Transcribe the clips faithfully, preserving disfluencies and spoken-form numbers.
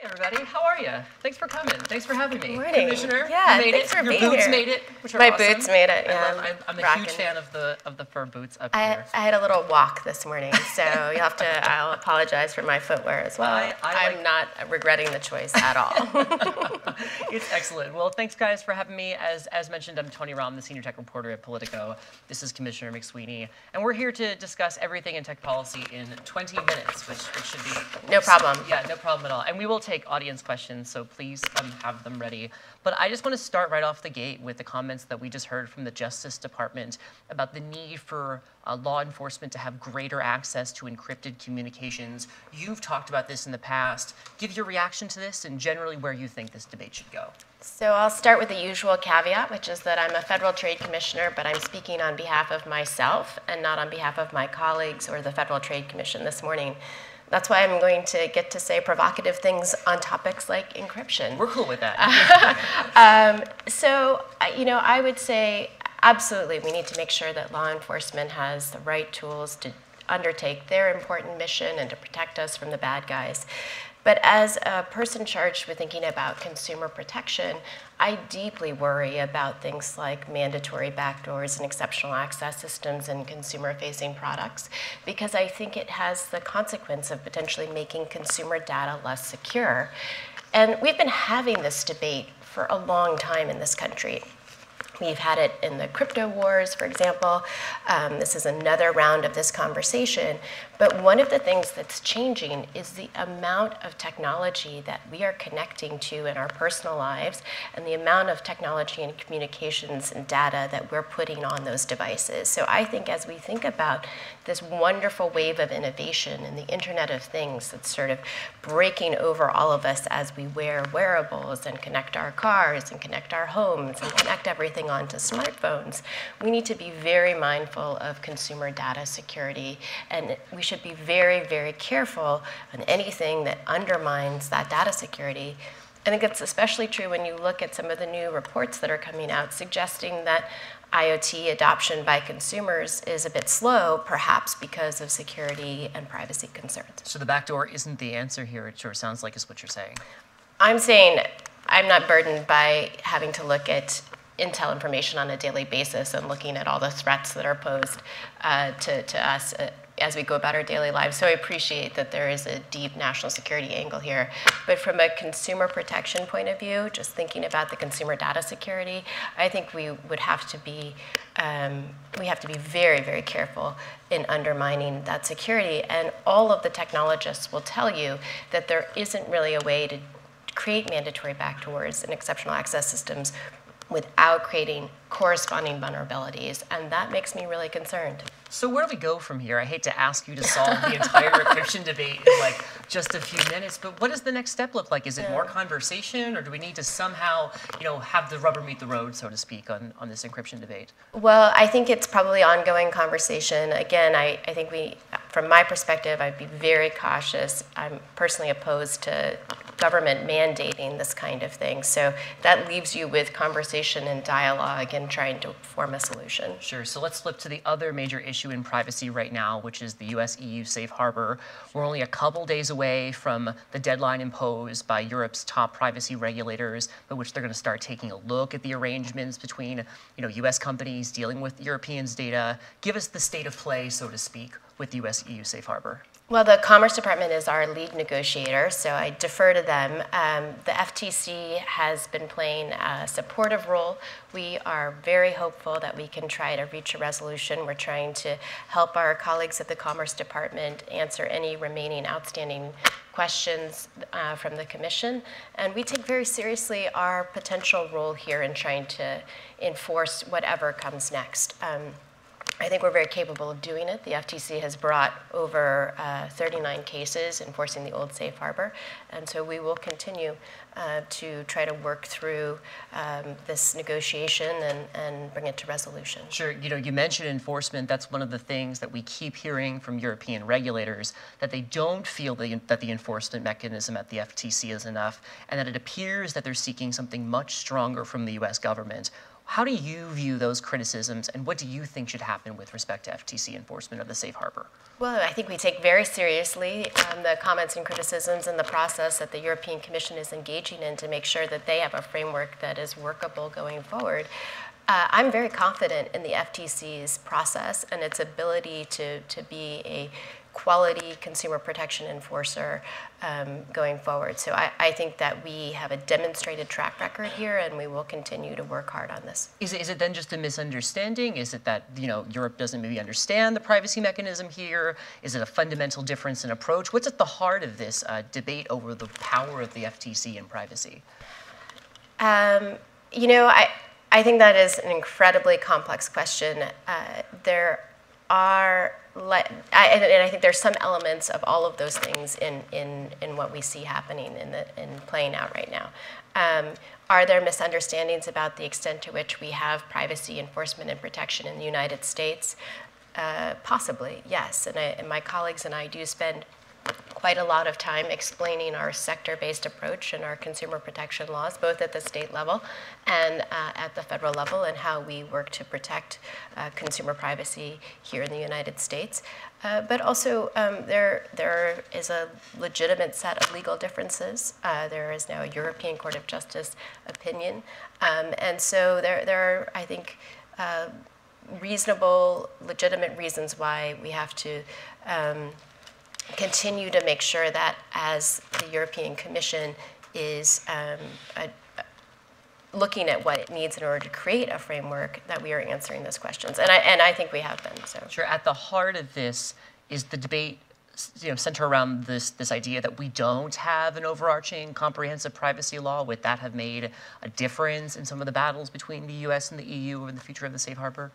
Hey everybody, how are you? Thanks for coming. Thanks for having me. Good morning. Commissioner, yeah, you made thanks it. For Your being boots here. Made it, which are My awesome. boots made it, yeah. I love, I'm, I'm a Rockin'. huge fan of the of the fur boots up I, here. I had a little walk this morning, so you'll have to, I'll apologize for my footwear as well. I, I I'm like... not regretting the choice at all. It's excellent. Well, thanks guys for having me. As, as mentioned, I'm Tony Romm, the Senior Tech Reporter at Politico. This is Commissioner McSweeney, and we're here to discuss everything in tech policy in twenty minutes, which, which should be... No problem. Yeah, no problem at all. And we will take audience questions, so please um, have them ready. But I just want to start right off the gate with the comments that we just heard from the Justice Department about the need for uh, law enforcement to have greater access to encrypted communications. You've talked about this in the past. Give your reaction to this and generally where you think this debate should go. So I'll start with the usual caveat, which is that I'm a Federal Trade Commissioner, but I'm speaking on behalf of myself and not on behalf of my colleagues or the Federal Trade Commission this morning. That's why I'm going to get to say provocative things on topics like encryption. We're cool with that. um, so, you know, I would say absolutely we need to make sure that law enforcement has the right tools to undertake their important mission and to protect us from the bad guys. But as a person charged with thinking about consumer protection, I deeply worry about things like mandatory backdoors and exceptional access systems in consumer-facing products, because I think it has the consequence of potentially making consumer data less secure. And we've been having this debate for a long time in this country. We've had it in the crypto wars, for example. Um, this is another round of this conversation. But one of the things that's changing is the amount of technology that we are connecting to in our personal lives and the amount of technology and communications and data that we're putting on those devices. So I think as we think about this wonderful wave of innovation and the Internet of Things that's sort of breaking over all of us as we wear wearables and connect our cars and connect our homes and connect everything onto smartphones, we need to be very mindful of consumer data security, and we should be very, very careful on anything that undermines that data security. I think it's especially true when you look at some of the new reports that are coming out suggesting that I O T adoption by consumers is a bit slow, perhaps because of security and privacy concerns. So the backdoor isn't the answer here, it sure sounds like, is what you're saying. I'm saying I'm not burdened by having to look at Intel information on a daily basis and looking at all the threats that are posed uh, to, to us uh, as we go about our daily lives. So I appreciate that there is a deep national security angle here. But from a consumer protection point of view, just thinking about the consumer data security, I think we would have to be, um, we have to be very, very careful in undermining that security. And all of the technologists will tell you that there isn't really a way to create mandatory backdoors and exceptional access systems without creating corresponding vulnerabilities, and that makes me really concerned. So where do we go from here? I hate to ask you to solve the entire encryption debate in like just a few minutes, but what does the next step look like? Is it more conversation, or do we need to somehow, you know, have the rubber meet the road, so to speak, on, on this encryption debate? Well, I think it's probably ongoing conversation. Again, I, I think we, from my perspective, I'd be very cautious. I'm personally opposed to government mandating this kind of thing. So that leaves you with conversation and dialogue and trying to form a solution. Sure, so let's flip to the other major issue in privacy right now, which is the U S E U Safe Harbor. We're only a couple days away from the deadline imposed by Europe's top privacy regulators, by which they're gonna start taking a look at the arrangements between, you know, U S companies dealing with Europeans' data. Give us the state of play, so to speak, with the U S E U Safe Harbor. Well, the Commerce Department is our lead negotiator, so I defer to them. Um, the F T C has been playing a supportive role. We are very hopeful that we can try to reach a resolution. We're trying to help our colleagues at the Commerce Department answer any remaining outstanding questions uh, from the Commission. And we take very seriously our potential role here in trying to enforce whatever comes next. Um, I think we're very capable of doing it. The F T C has brought over uh, thirty-nine cases enforcing the old Safe Harbor, and so we will continue uh, to try to work through um, this negotiation and, and bring it to resolution. Sure, you know, you mentioned enforcement. That's one of the things that we keep hearing from European regulators, that they don't feel the, that the enforcement mechanism at the F T C is enough, and that it appears that they're seeking something much stronger from the U S government. How do you view those criticisms, and what do you think should happen with respect to F T C enforcement of the safe harbor? Well, I think we take very seriously um, the comments and criticisms and the process that the European Commission is engaging in to make sure that they have a framework that is workable going forward. Uh, I'm very confident in the F T C's process and its ability to, to be a quality consumer protection enforcer um, going forward. So I, I think that we have a demonstrated track record here, and we will continue to work hard on this. Is it, is it then just a misunderstanding? Is it that, you know, Europe doesn't maybe understand the privacy mechanism here? Is it a fundamental difference in approach? What's at the heart of this uh, debate over the power of the F T C and privacy? Um, you know, I, I think that is an incredibly complex question. Uh, there are I, and I think there's some elements of all of those things in, in, in what we see happening in, the, in playing out right now. Um, are there misunderstandings about the extent to which we have privacy enforcement and protection in the United States? Uh, possibly, yes. And, I, and my colleagues and I do spend quite a lot of time explaining our sector-based approach and our consumer protection laws, both at the state level and uh, at the federal level, and how we work to protect uh, consumer privacy here in the United States. Uh, but also, um, there, there is a legitimate set of legal differences. Uh, there is now a European Court of Justice opinion. Um, and so there, there are, I think, uh, reasonable, legitimate reasons why we have to um, continue to make sure that as the European Commission is um, a, a looking at what it needs in order to create a framework, that we are answering those questions. And I, and I think we have been, so. Sure, at the heart of this is the debate, you know, centered around this, this idea that we don't have an overarching comprehensive privacy law. Would that have made a difference in some of the battles between the U S and the E U over the future of the safe harbor?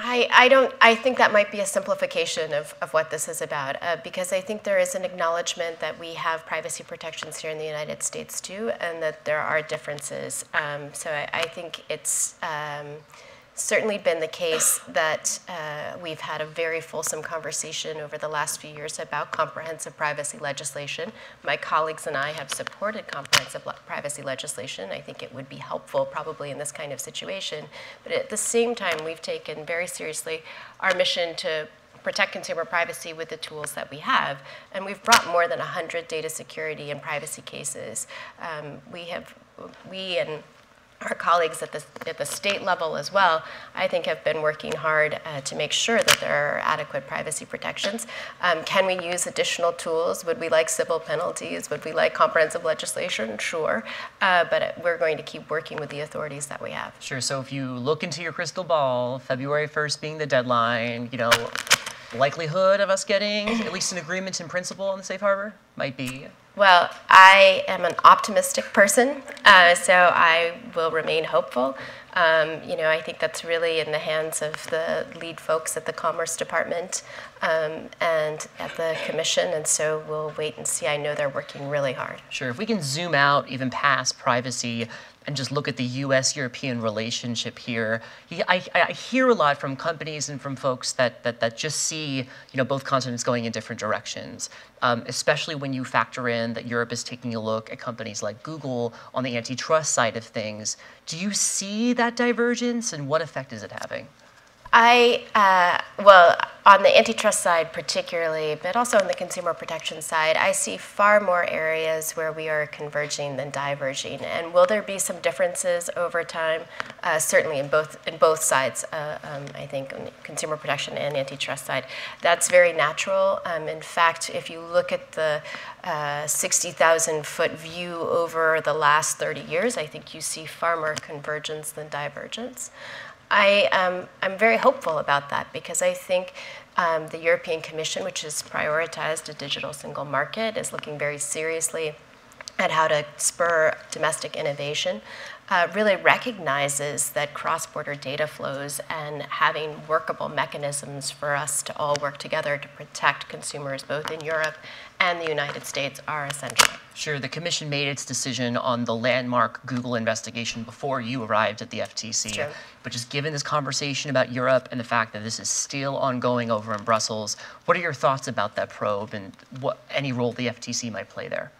I, I don't. I think that might be a simplification of, of what this is about, uh, because I think there is an acknowledgement that we have privacy protections here in the United States too, and that there are differences. Um, so I, I think it's um, certainly been the case that uh, we've had a very fulsome conversation over the last few years about comprehensive privacy legislation. My colleagues and I have supported comprehensive privacy legislation. I think it would be helpful probably in this kind of situation. But at the same time, we've taken very seriously our mission to protect consumer privacy with the tools that we have. And we've brought more than one hundred data security and privacy cases. Um, we have, we and our colleagues at the, at the state level as well, I think have been working hard uh, to make sure that there are adequate privacy protections. Um, can we use additional tools? Would we like civil penalties? Would we like comprehensive legislation? Sure, uh, but we're going to keep working with the authorities that we have. Sure, so if you look into your crystal ball, February first being the deadline, you know, likelihood of us getting at least an agreement in principle on the safe harbor might be? Well, I am an optimistic person, uh, so I will remain hopeful. Um, you know, I think that's really in the hands of the lead folks at the Commerce Department um, and at the Commission, and so we'll wait and see. I know they're working really hard. Sure, if we can zoom out even past privacy and just look at the U S European relationship here, he, I, I hear a lot from companies and from folks that, that, that just see, you know, both continents going in different directions, um, especially when you factor in that Europe is taking a look at companies like Google on the antitrust side of things. Do you see that divergence, and what effect is it having? I, uh, well, on the antitrust side particularly, but also on the consumer protection side, I see far more areas where we are converging than diverging. And will there be some differences over time? Uh, certainly in both, in both sides, uh, um, I think, on the consumer protection and antitrust side. That's very natural. Um, in fact, if you look at the uh, sixty thousand foot view over the last thirty years, I think you see far more convergence than divergence. I, um, I'm very hopeful about that, because I think um, the European Commission, which has prioritized a digital single market, is looking very seriously at how to spur domestic innovation, uh, really recognizes that cross-border data flows and having workable mechanisms for us to all work together to protect consumers both in Europe and the United States are essential. Sure, the Commission made its decision on the landmark Google investigation before you arrived at the F T C. Sure. But just given this conversation about Europe and the fact that this is still ongoing over in Brussels, what are your thoughts about that probe and what, any role the F T C might play there?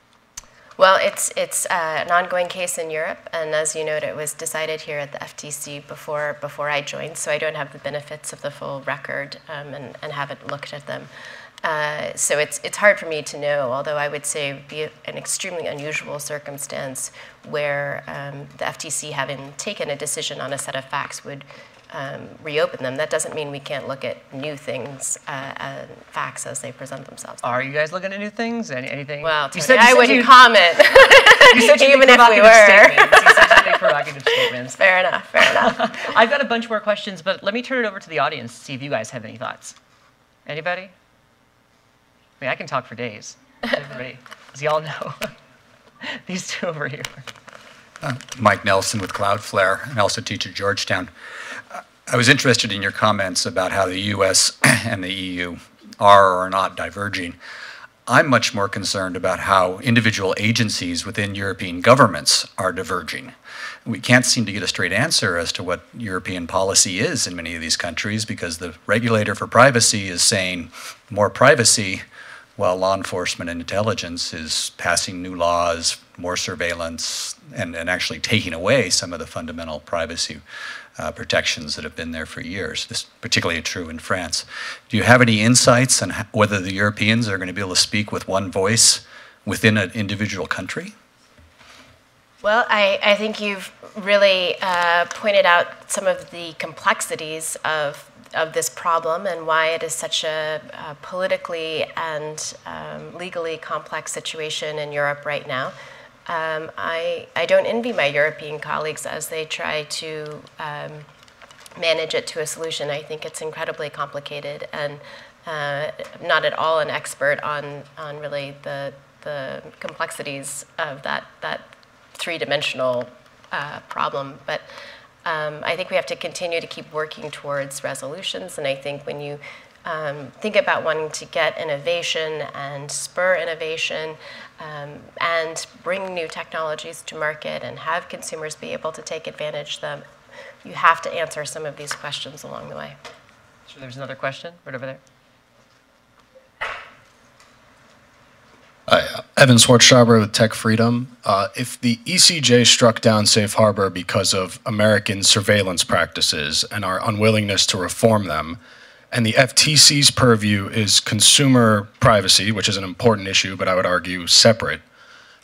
Well, it's, it's uh, an ongoing case in Europe, and as you noted, it was decided here at the F T C before, before I joined, so I don't have the benefits of the full record um, and, and haven't looked at them. Uh, so it's, it's hard for me to know, although I would say it would be an extremely unusual circumstance where um, the F T C, having taken a decision on a set of facts, would um, reopen them. That doesn't mean we can't look at new things, uh, and facts as they present themselves. Are you guys looking at new things? Any, anything? Well, you said, you I said wouldn't you, comment, you said you even if we were. You said you make provocative statements. Fair enough, fair enough. I've got a bunch more questions, but let me turn it over to the audience to see if you guys have any thoughts. Anybody? I mean, I can talk for days, everybody, as y'all know. These two over here. Uh, Mike Nelson with Cloudflare, and also teach at Georgetown. Uh, I was interested in your comments about how the U S and the E U are or are not diverging. I'm much more concerned about how individual agencies within European governments are diverging. We can't seem to get a straight answer as to what European policy is in many of these countries, because the regulator for privacy is saying more privacy, while law enforcement and intelligence is passing new laws, more surveillance, and, and actually taking away some of the fundamental privacy uh, protections that have been there for years. This is particularly true in France. Do you have any insights on whether the Europeans are going to be able to speak with one voice within an individual country? Well, I, I think you've really uh, pointed out some of the complexities of of this problem and why it is such a uh, politically and um, legally complex situation in Europe right now. Um, I, I don't envy my European colleagues as they try to um, manage it to a solution. I think it's incredibly complicated, and uh, not at all an expert on, on really the, the complexities of that, that three-dimensional uh, problem. But Um, I think we have to continue to keep working towards resolutions, and I think when you um, think about wanting to get innovation and spur innovation um, and bring new technologies to market and have consumers be able to take advantage of them, you have to answer some of these questions along the way. Sure, there's another question right over there. Hi, Evan Schwartzschaber with Tech Freedom. Uh, if the E C J struck down Safe Harbor because of American surveillance practices and our unwillingness to reform them, and the F T C's purview is consumer privacy, which is an important issue, but I would argue separate,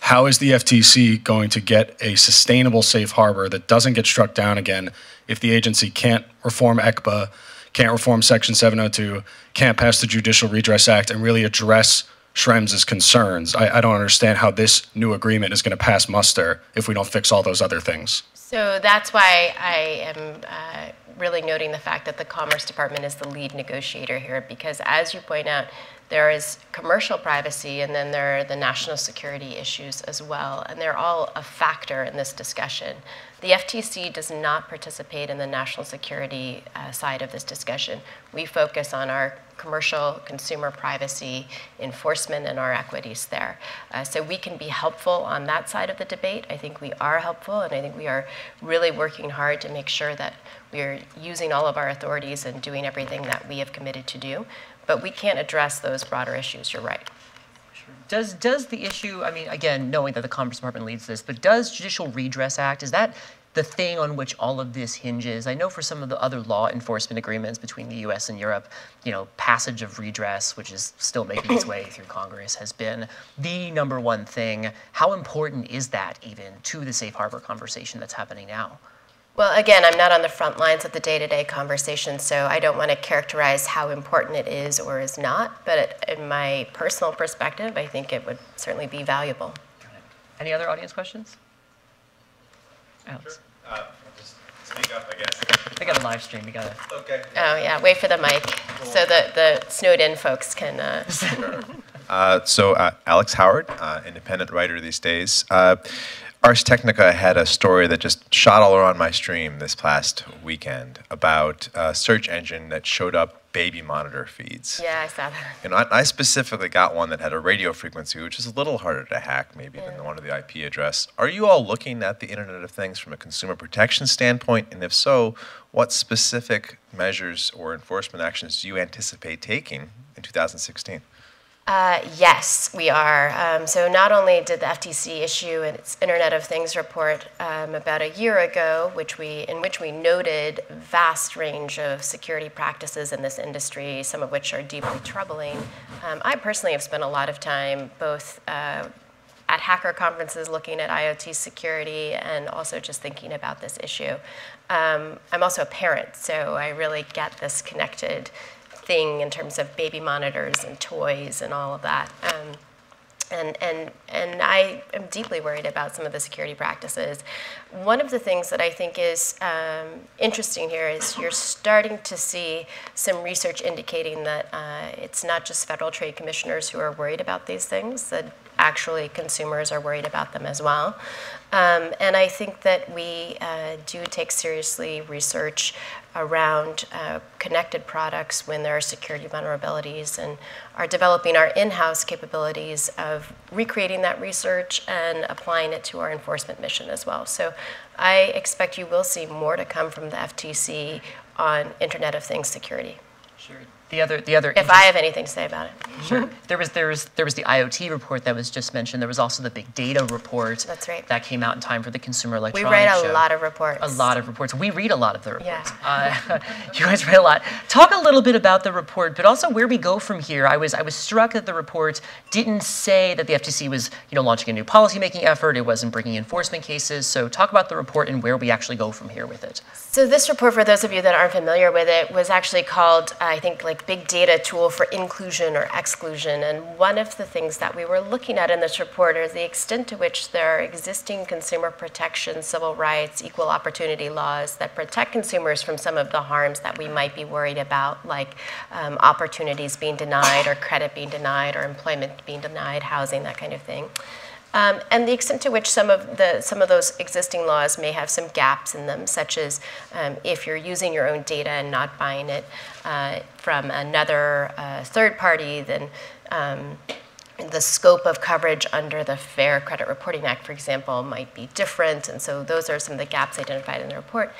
how is the F T C going to get a sustainable Safe Harbor that doesn't get struck down again if the agency can't reform E C P A, can't reform Section seven oh two, can't pass the Judicial Redress Act, and really address Schrems' concerns? I, I don't understand how this new agreement is going to pass muster if we don't fix all those other things. So that's why I am uh, really noting the fact that the Commerce Department is the lead negotiator here, because as you point out, there is commercial privacy and then there are the national security issues as well, and they're all a factor in this discussion. The F T C does not participate in the national security uh, side of this discussion. We focus on our commercial consumer privacy enforcement and our equities there. Uh, so we can be helpful on that side of the debate. I think we are helpful, and I think we are really working hard to make sure that we're using all of our authorities and doing everything that we have committed to do. But we can't address those broader issues, you're right. Sure. Does, does the issue, I mean, again, knowing that the Commerce Department leads this, but does Judicial Redress Act, is that the thing on which all of this hinges? I know for some of the other law enforcement agreements between the U S and Europe, you know, passage of redress, which is still making its way through Congress, has been the number one thing. How important is that even to the Safe Harbor conversation that's happening now? Well, again, I'm not on the front lines of the day-to-day conversation, so I don't want to characterize how important it is or is not, but it, in my personal perspective, I think it would certainly be valuable. Any other audience questions? Alex. Sure. Uh, just speak up, I guess. We got a live stream. We got it. Okay. Oh, yeah. Wait for the mic so the, the snowed-in folks can... Uh... Sure. uh, so, uh, Alex Howard, uh, independent writer these days. Uh, Ars Technica had a story that just shot all around my stream this past weekend about a search engine that showed up baby monitor feeds. Yeah, I saw that. And I, I specifically got one that had a radio frequency, which is a little harder to hack maybe yeah. than the one of the I P address. Are you all looking at the Internet of Things from a consumer protection standpoint? And if so, what specific measures or enforcement actions do you anticipate taking in two thousand sixteen? Uh, yes, we are. Um, so not only did the F T C issue its Internet of Things report um, about a year ago, which we, in which we noted a vast range of security practices in this industry, some of which are deeply troubling. Um, I personally have spent a lot of time both uh, at hacker conferences looking at I O T security and also just thinking about this issue. Um, I'm also a parent, so I really get this connected thing in terms of baby monitors and toys and all of that. Um, and, and, and I am deeply worried about some of the security practices. One of the things that I think is um, interesting here is you're starting to see some research indicating that uh, it's not just federal trade commissioners who are worried about these things, that actually consumers are worried about them as well. Um, and I think that we uh, do take seriously research around uh, connected products when there are security vulnerabilities, and are developing our in-house capabilities of recreating that research and applying it to our enforcement mission as well. So I expect you will see more to come from the F T C on Internet of Things security. Sure. The other, the other. If I have anything to say about it. Sure. There was, there was, there was the I O T report that was just mentioned. There was also the big data report. That's right. That came out in time for the Consumer Electronics Show. We write a lot of reports. A lot of reports. We read a lot of the reports. Yeah. Uh, you guys write a lot. Talk a little bit about the report, but also where we go from here. I was, I was struck that the report didn't say that the F T C was, you know, launching a new policymaking effort. It wasn't bringing enforcement cases. So talk about the report and where we actually go from here with it. So this report, for those of you that aren't familiar with it, was actually called, uh, I think, like. Big data tool for inclusion or exclusion. And one of the things that we were looking at in this report is the extent to which there are existing consumer protection, civil rights, equal opportunity laws that protect consumers from some of the harms that we might be worried about, like um, opportunities being denied, or credit being denied, or employment being denied, housing, that kind of thing. Um, and the extent to which some of the some of those existing laws may have some gaps in them, such as um, if you're using your own data and not buying it uh, from another uh, third party, then um, the scope of coverage under the Fair Credit Reporting Act, for example, might be different. And so those are some of the gaps identified in the report.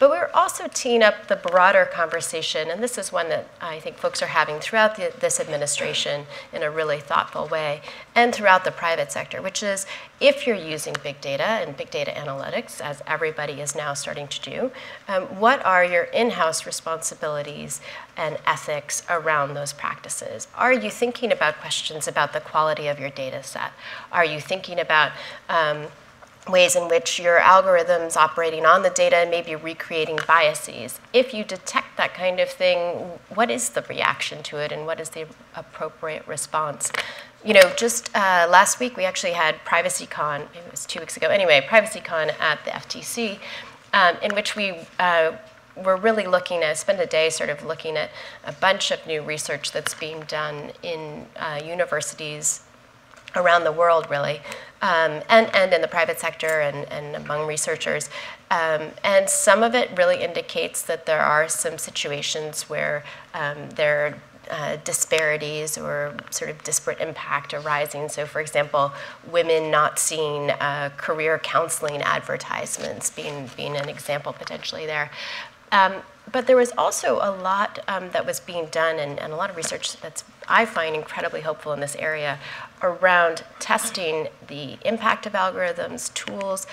But we're also teeing up the broader conversation, and this is one that I think folks are having throughout the, this administration in a really thoughtful way, and throughout the private sector, which is if you're using big data and big data analytics, as everybody is now starting to do, um, what are your in-house responsibilities and ethics around those practices? Are you thinking about questions about the quality of your data set? Are you thinking about um, ways in which your algorithms operating on the data and maybe recreating biases? If you detect that kind of thing, what is the reaction to it, and what is the appropriate response? You know, just uh, last week we actually had PrivacyCon, maybe it was two weeks ago, anyway, PrivacyCon at the F T C, um, in which we uh, were really looking at, spend a day sort of looking at a bunch of new research that's being done in uh, universities around the world, really, um, and, and in the private sector and, and among researchers. Um, and some of it really indicates that there are some situations where um, there are Uh, disparities or sort of disparate impact arising. So for example, women not seeing uh, career counseling advertisements being, being an example potentially there. Um, but there was also a lot um, that was being done, and, and a lot of research that's I find incredibly helpful in this area around testing the impact of algorithms, tools,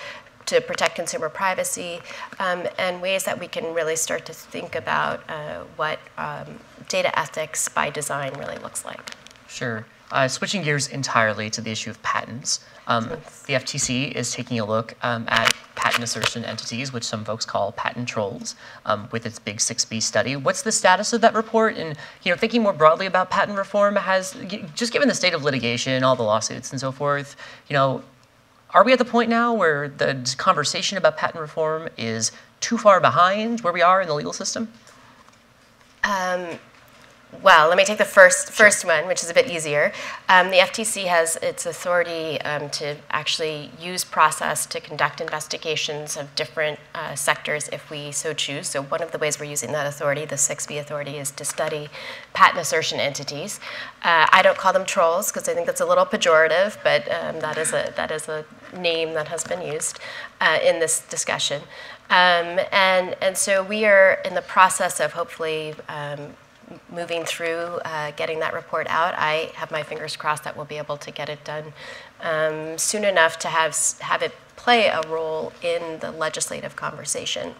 to protect consumer privacy, um, and ways that we can really start to think about uh, what um, data ethics by design really looks like. Sure. Uh, switching gears entirely to the issue of patents, um, the F T C is taking a look um, at patent assertion entities, which some folks call patent trolls, um, with its big six B study. What's the status of that report? And you know, thinking more broadly about patent reform, has just given the state of litigation, all the lawsuits and so forth, you know, are we at the point now where the conversation about patent reform is too far behind where we are in the legal system? Um, well, let me take the first first sure. one, which is a bit easier. Um, the F T C has its authority um, to actually use process to conduct investigations of different uh, sectors if we so choose. So one of the ways we're using that authority, the six B authority, is to study patent assertion entities. Uh, I don't call them trolls because I think that's a little pejorative, but um, that is a that is a name that has been used uh, in this discussion. Um, and, and so we are in the process of hopefully um, moving through uh, getting that report out. I have my fingers crossed that we'll be able to get it done um, soon enough to have, have it play a role in the legislative conversation.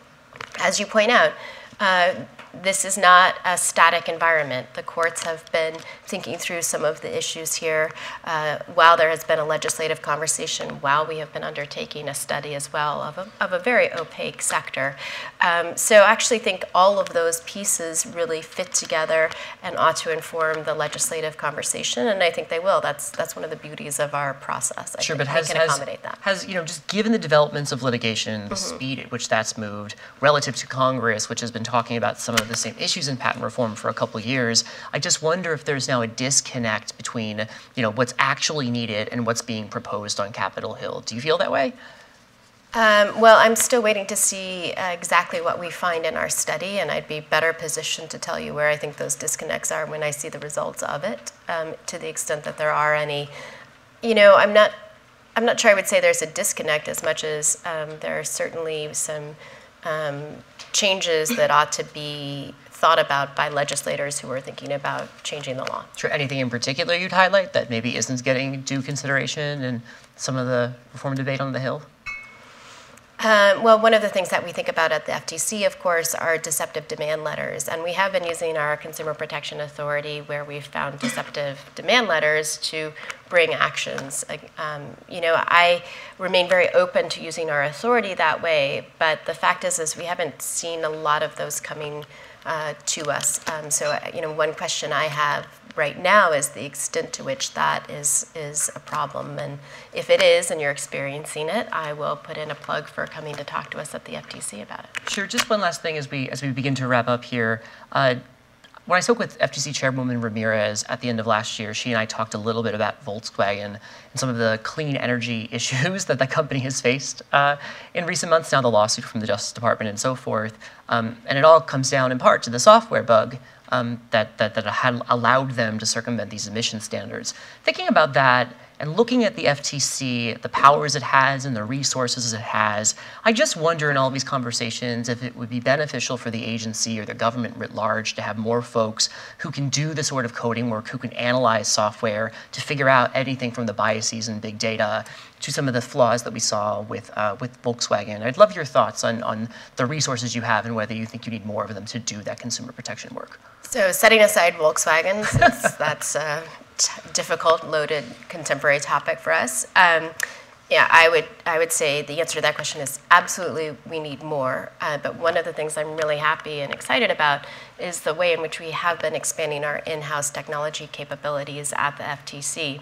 As you point out, uh, this is not a static environment. The courts have been thinking through some of the issues here uh, while there has been a legislative conversation, while we have been undertaking a study as well of a, of a very opaque sector. Um, so I actually think all of those pieces really fit together and ought to inform the legislative conversation, and I think they will. That's, that's one of the beauties of our process. I sure, but has, can has, that. has, you know, just given the developments of litigation, the mm-hmm. speed at which that's moved, relative to Congress, which has been talking about some of the same issues in patent reform for a couple years, I just wonder if there's now a disconnect between, you know, what's actually needed and what's being proposed on Capitol Hill. Do you feel that way? Um, well, I'm still waiting to see uh, exactly what we find in our study, and I'd be better positioned to tell you where I think those disconnects are when I see the results of it, um, to the extent that there are any. You know, I'm not, I'm not sure I would say there's a disconnect as much as um, there are certainly some um, changes that ought to be thought about by legislators who are thinking about changing the law. Sure. Anything in particular you'd highlight that maybe isn't getting due consideration in some of the reform debate on the Hill? Um, well, one of the things that we think about at the F T C, of course, are deceptive demand letters. And we have been using our Consumer Protection Authority, where we've found deceptive demand letters, to bring actions. Um, you know, I remain very open to using our authority that way, but the fact is, is we haven't seen a lot of those coming uh, to us. Um, so, you know, one question I have right now is the extent to which that is, is a problem. And if it is, and you're experiencing it, I will put in a plug for coming to talk to us at the F T C about it. Sure, just one last thing as we, as we begin to wrap up here. Uh, When I spoke with F T C Chairwoman Ramirez at the end of last year, she and I talked a little bit about Volkswagen and some of the clean energy issues that the company has faced uh, in recent months, now the lawsuit from the Justice Department and so forth. Um, and it all comes down in part to the software bug um, that, that, that had allowed them to circumvent these emission standards. Thinking about that and looking at the F T C, the powers it has and the resources it has, I just wonder in all these conversations if it would be beneficial for the agency or the government writ large to have more folks who can do the sort of coding work, who can analyze software to figure out anything from the biases in big data to some of the flaws that we saw with, uh, with Volkswagen. I'd love your thoughts on, on the resources you have and whether you think you need more of them to do that consumer protection work. So setting aside Volkswagen, since that's uh... difficult, loaded, contemporary topic for us. Um, yeah, I would, I would say the answer to that question is absolutely we need more. Uh, but one of the things I'm really happy and excited about is the way in which we have been expanding our in-house technology capabilities at the F T C.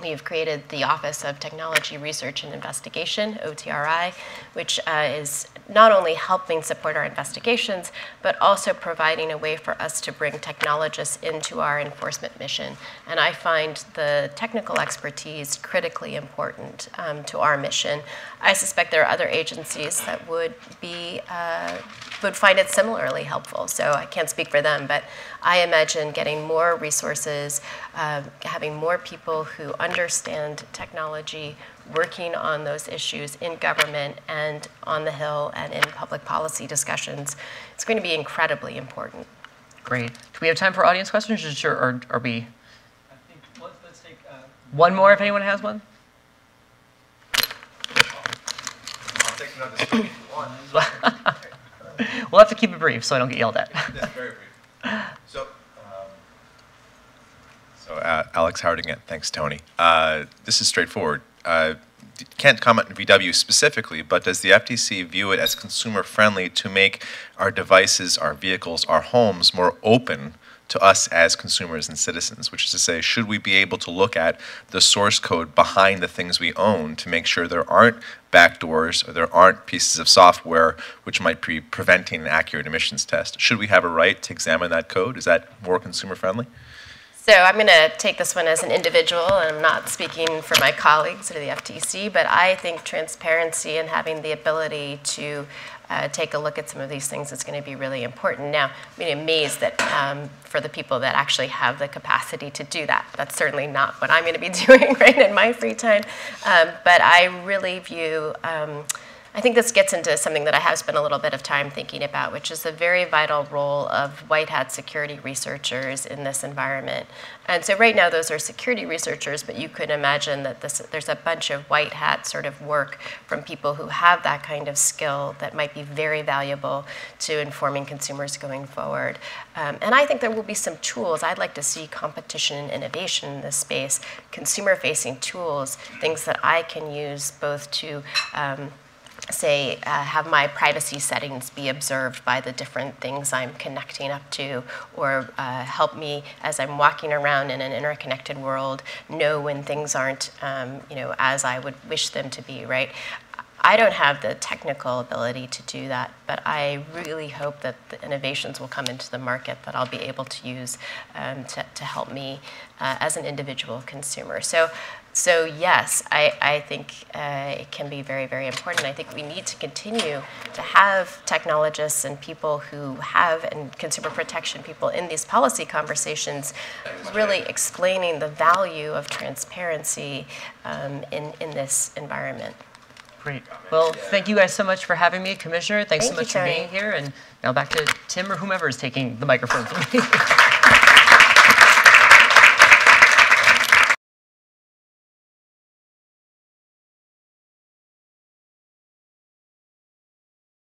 We've created the Office of Technology Research and Investigation, O T R I, which uh, is not only helping support our investigations, but also providing a way for us to bring technologists into our enforcement mission. And I find the technical expertise critically important um, to our mission. I suspect there are other agencies that would be uh, would find it similarly helpful. So I can't speak for them, but I imagine getting more resources, uh, having more people who understand technology, working on those issues in government and on the Hill and in public policy discussions, it's going to be incredibly important. Great. Do we have time for audience questions, or are, are we? I think let's, let's take uh, one more if anyone has one. I'll take another story if you want. We'll have to keep it brief so I don't get yelled at. That's very brief. So, um, so uh, Alex Harding, thanks, Tony. Uh, this is straightforward. Uh, can't comment on V W specifically, but does the F T C view it as consumer-friendly to make our devices, our vehicles, our homes more open to us as consumers and citizens, which is to say, should we be able to look at the source code behind the things we own to make sure there aren't backdoors or there aren't pieces of software which might be preventing an accurate emissions test? Should we have a right to examine that code? Is that more consumer-friendly? So I'm going to take this one as an individual, and I'm not speaking for my colleagues or the F T C, but I think transparency and having the ability to uh, take a look at some of these things is going to be really important. Now, I'm mean, amazed that um, for the people that actually have the capacity to do that. That's certainly not what I'm going to be doing right in my free time, um, but I really view um, I think this gets into something that I have spent a little bit of time thinking about, which is the very vital role of white hat security researchers in this environment. And so right now those are security researchers, but you could imagine that this, there's a bunch of white hat sort of work from people who have that kind of skill that might be very valuable to informing consumers going forward. Um, and I think there will be some tools. I'd like to see competition and innovation in this space, consumer-facing tools, things that I can use both to um, say, uh, have my privacy settings be observed by the different things I'm connecting up to, or uh, help me as I'm walking around in an interconnected world know when things aren't, um, you know, as I would wish them to be, right? I don't have the technical ability to do that, but I really hope that the innovations will come into the market that I'll be able to use um, to, to help me uh, as an individual consumer. So. So yes, I, I think uh, it can be very, very important. I think we need to continue to have technologists and people who have, and consumer protection people in these policy conversations, really explaining the value of transparency um, in, in this environment. Great. Well, thank you guys so much for having me, Commissioner. Thanks so much for being here. And now back to Tim or whomever is taking the microphone from me.